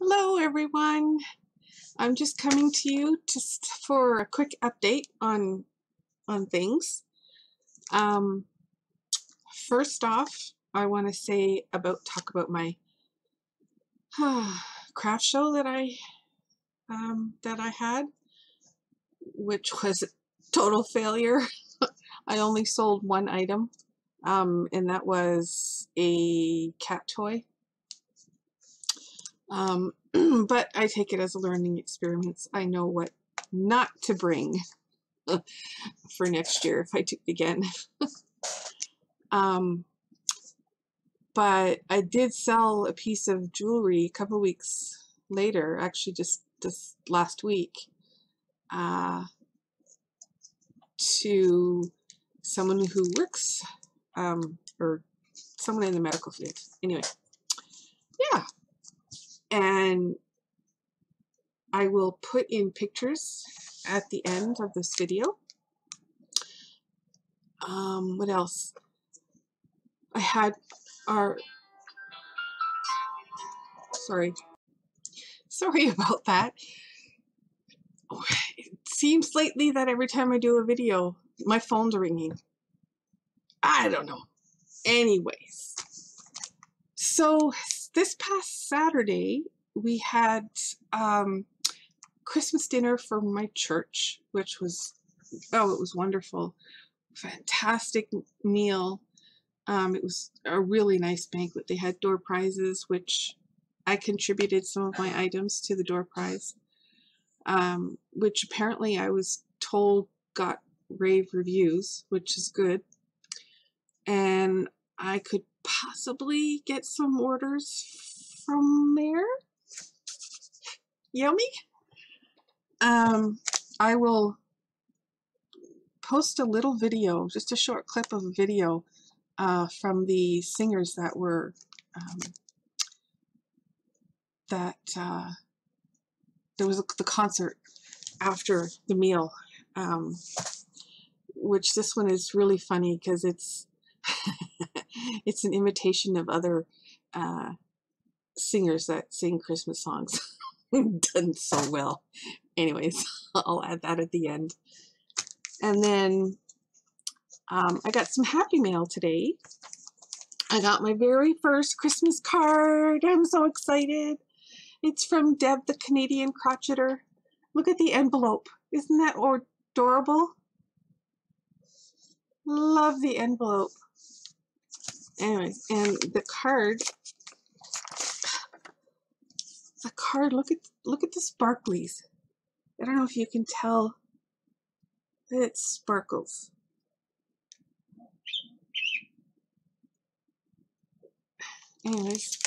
Hello everyone. I'm just coming to you just for a quick update on things. First off, I want to talk about my craft show that I had, which was a total failure. I only sold one item, and that was a cat toy. But I take it as a learning experiment. I know what not to bring for next year if I do it again. But I did sell a piece of jewelry a couple weeks later, actually just last week, to someone who works, or someone in the medical field. Anyway, yeah. And I will put in pictures at the end of this video. What else? I had our... Sorry about that. Oh, it seems lately that every time I do a video, my phone's ringing. I don't know. Anyways. So... this past Saturday, we had Christmas dinner for my church, which was, oh, it was wonderful. Fantastic meal. It was a really nice banquet. They had door prizes, which I contributed some of my items to the door prize, which apparently I was told got rave reviews, which is good. And I could possibly get some orders from there. Yummy. I will post a little video, just a short clip of a video from the singers that were there was the concert after the meal, which this one is really funny because it's it's an imitation of other singers that sing Christmas songs. Done so well. Anyways, I'll add that at the end. And then I got some happy mail today. I got my very first Christmas card. I'm so excited. It's from Deb the Canadian Crotcheter. Look at the envelope. Isn't that adorable? Love the envelope. Anyway, and the card, look at the sparklies. I don't know if you can tell that it sparkles. Anyways,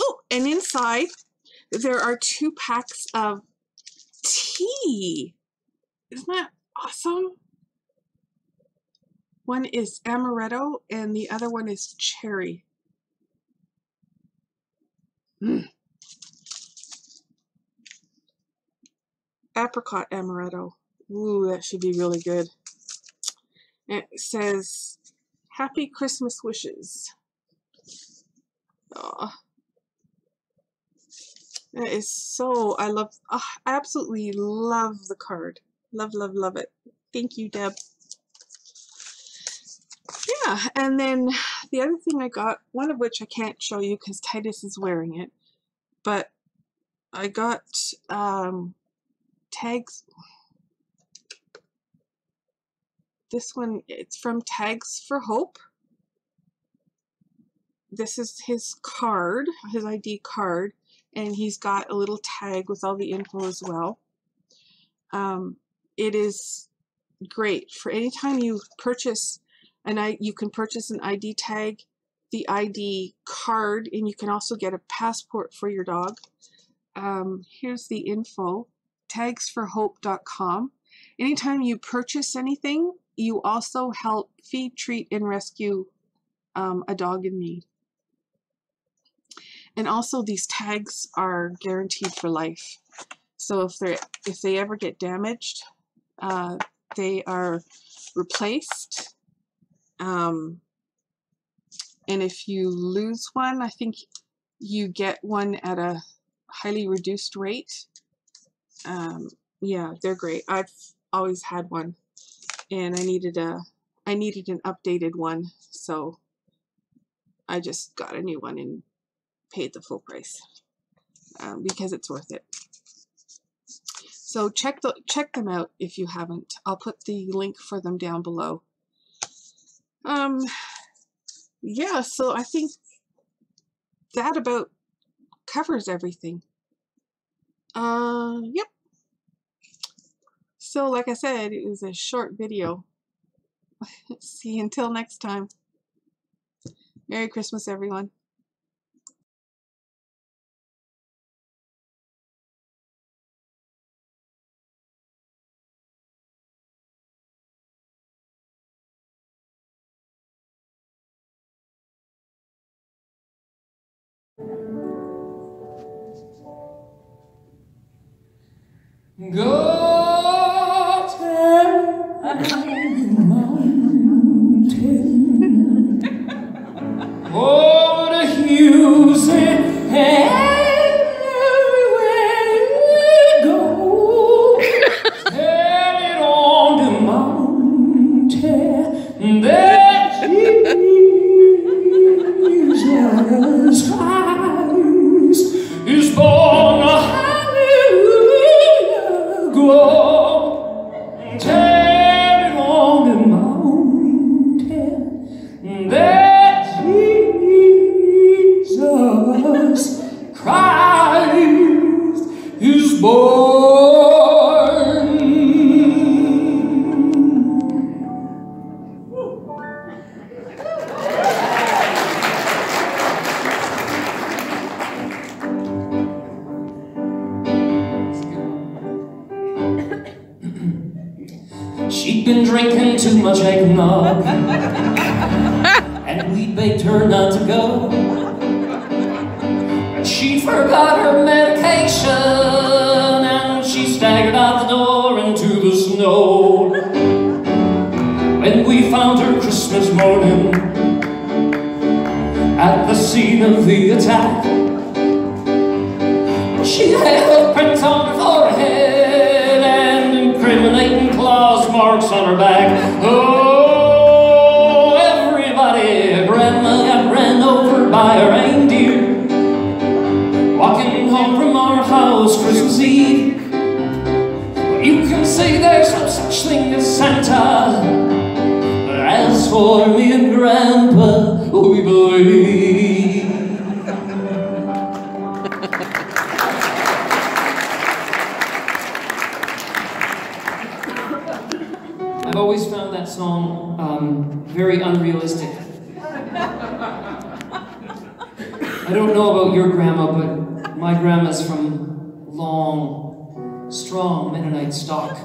oh, and inside there are 2 packs of tea. Isn't that awesome? One is amaretto and the other one is cherry. Apricot amaretto. Ooh, that should be really good. And it says, Happy Christmas Wishes. Oh, that is so, I absolutely love the card. Love, love, love it. Thank you, Deb. And then the other thing I got, one of which I can't show you because Titus is wearing it, but I got tags. This one, it's from Tags for Hope. This is his card, his ID card, and he's got a little tag with all the info as well. It is great for any time you purchase. And you can purchase an ID tag, the ID card, and you can also get a passport for your dog. Here's the info, tagsforhope.com. Anytime you purchase anything, you also help feed, treat, and rescue a dog in need. And also these tags are guaranteed for life. So if they ever get damaged, they are replaced. And if you lose one, I think you get one at a highly reduced rate. Yeah, they're great. I've always had one, and I needed an updated one, so I just got a new one and paid the full price because it's worth it. So check them out if you haven't. I'll put the link for them down below. Yeah, so I think that about covers everything. Yep. So like I said, it was a short video. See you until next time. Merry Christmas, everyone. She'd been drinking too much eggnog, and we begged her not to go. But she forgot her medication, and she staggered out the door into the snow. When we found her Christmas morning, at the scene of the attack, she had prints on her forehead and incriminating claws marks on her back. Oh, everybody, Grandma got ran over by a reindeer. Walking home from our house Christmas Eve. Well, you can say there's no such thing as Santa, but as for me and Grandpa, we believe. I've always found that song very unrealistic. I don't know about your grandma, but my grandma's from long, strong Mennonite stock.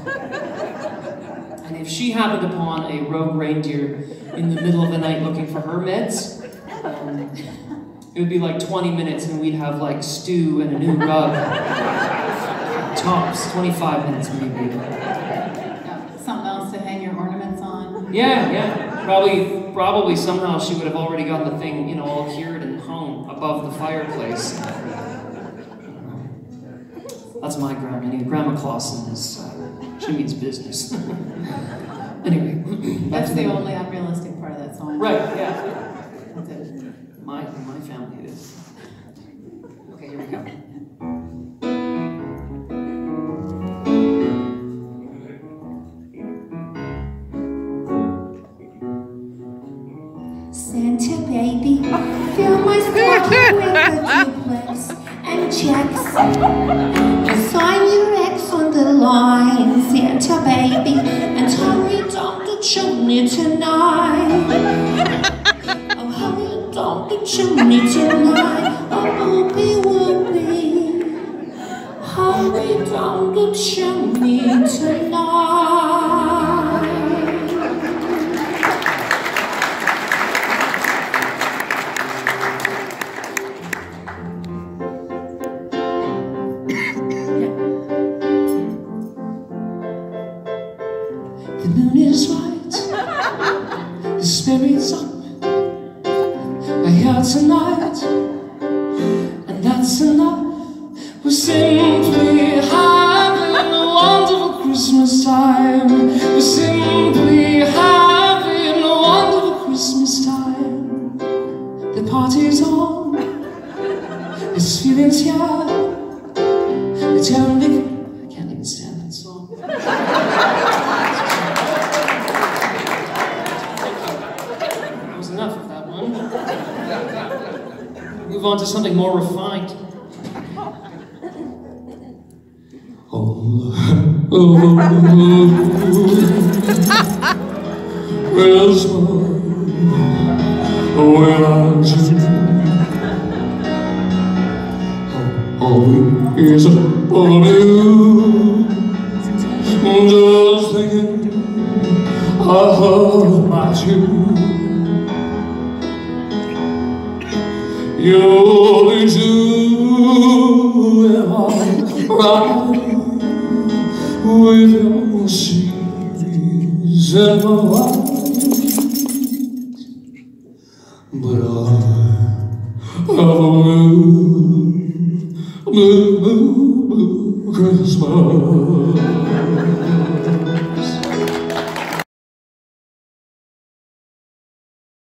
And if she happened upon a rogue reindeer in the middle of the night looking for her meds, it would be like 20 minutes and we'd have like stew and a new rug. Tops, 25 minutes maybe. Yeah, yeah. Probably somehow she would have already got the thing, you know, all cured and hung above the fireplace. That's my grandma. Grandma Clausen is, she means business. Anyway. That's the only unrealistic part of that song. Right, yeah. That's it. My family it is. Okay, here we go. Baby, fill my stomach with duplex and checks. Just sign your ex on the line, Santa baby, and hurry down the chimney tonight. Oh, hurry down the chimney tonight. Oh, whoopee, hurry down the chimney tonight. Tonight, and that's enough. We simply having a wonderful Christmas time. We simply having a wonderful Christmas time. The party's on, this feeling's here. It's only I can't even stand that song. Move on to something more refined. Oh, where's my, where are you? Oh, is it all you? Just thinking I heard about you. You only do it all right with your series and my life. But I have a blue, blue, blue Christmas.